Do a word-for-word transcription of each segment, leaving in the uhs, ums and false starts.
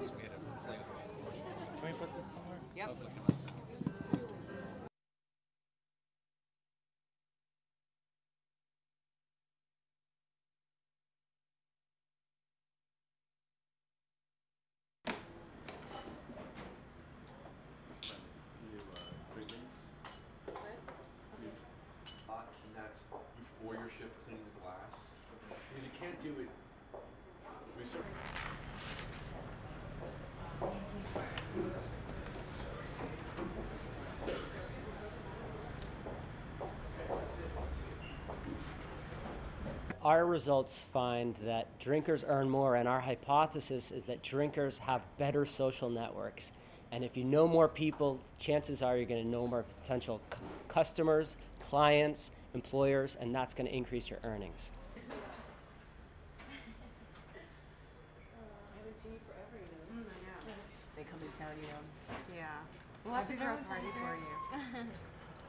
because we had to play with all the questions. Can we put this somewhere? Yep. Oh, our results find that drinkers earn more, and our hypothesis is that drinkers have better social networks. And if you know more people, chances are you're going to know more potential c customers, clients, employers, and that's going to increase your earnings. We'll have to throw a party for you.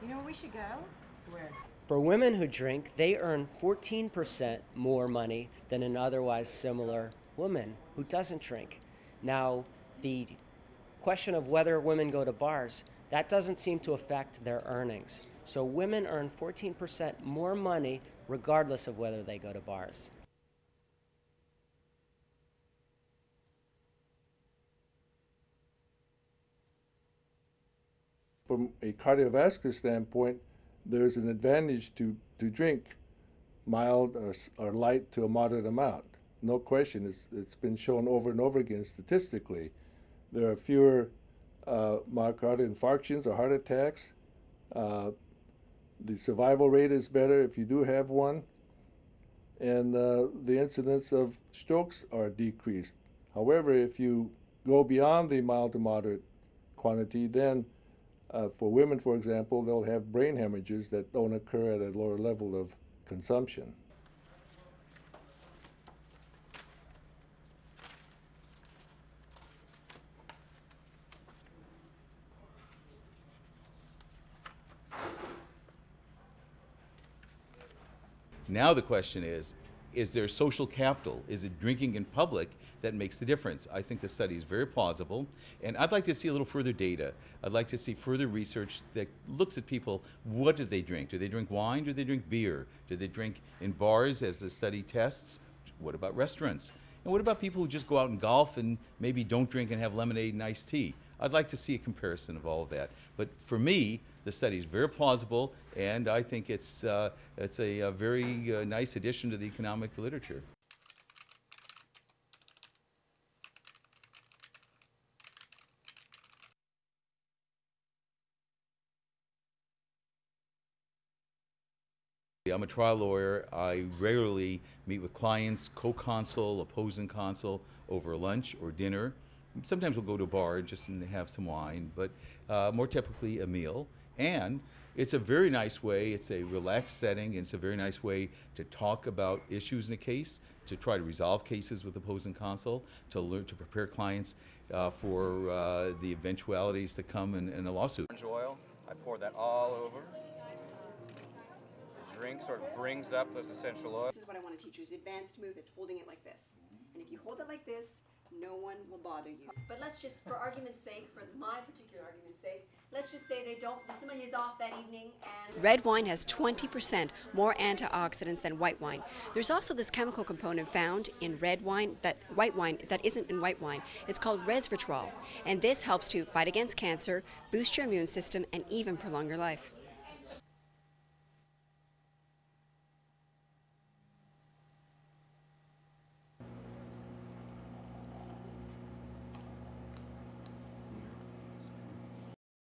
You know where we should go? Where? For women who drink, they earn fourteen percent more money than an otherwise similar woman who doesn't drink. Now, the question of whether women go to bars, that doesn't seem to affect their earnings. So women earn fourteen percent more money regardless of whether they go to bars. From a cardiovascular standpoint, there's an advantage to, to drink mild or, or light to a moderate amount. No question, it's, it's been shown over and over again statistically. There are fewer uh, myocardial infarctions or heart attacks. Uh, the survival rate is better if you do have one. And uh, the incidence of strokes are decreased. However, if you go beyond the mild to moderate quantity, then Uh, for women, for example, they'll have brain hemorrhages that don't occur at a lower level of consumption. Now the question is, is there social capital? Is it drinking in public that makes the difference? I think the study is very plausible, and I'd like to see a little further data. I'd like to see further research that looks at people. What do they drink? Do they drink wine? Do they drink beer? Do they drink in bars, as the study tests? What about restaurants? And what about people who just go out and golf and maybe don't drink and have lemonade and iced tea? I'd like to see a comparison of all of that. But for me, the study is very plausible, and I think it's, uh, it's a, a very uh, nice addition to the economic literature. I'm a trial lawyer. I rarely meet with clients, co-counsel, opposing counsel over lunch or dinner. Sometimes we'll go to a bar just and have some wine, but uh, more typically a meal. And it's a very nice way, it's a relaxed setting, and it's a very nice way to talk about issues in a case, to try to resolve cases with opposing counsel, to learn to prepare clients uh, for uh, the eventualities to come in, in a lawsuit. Orange oil, I pour that all over. The drink sort of brings up those essential oils. This is what I want to teach you, is advanced move, is holding it like this. And if you hold it like this, no one will bother you. But let's just, for argument's sake, for my particular argument's sake, let's just say they don't, the someone is off that evening and... Red wine has twenty percent more antioxidants than white wine. There's also this chemical component found in red wine, that white wine, that isn't in white wine. It's called resveratrol. And this helps to fight against cancer, boost your immune system, and even prolong your life.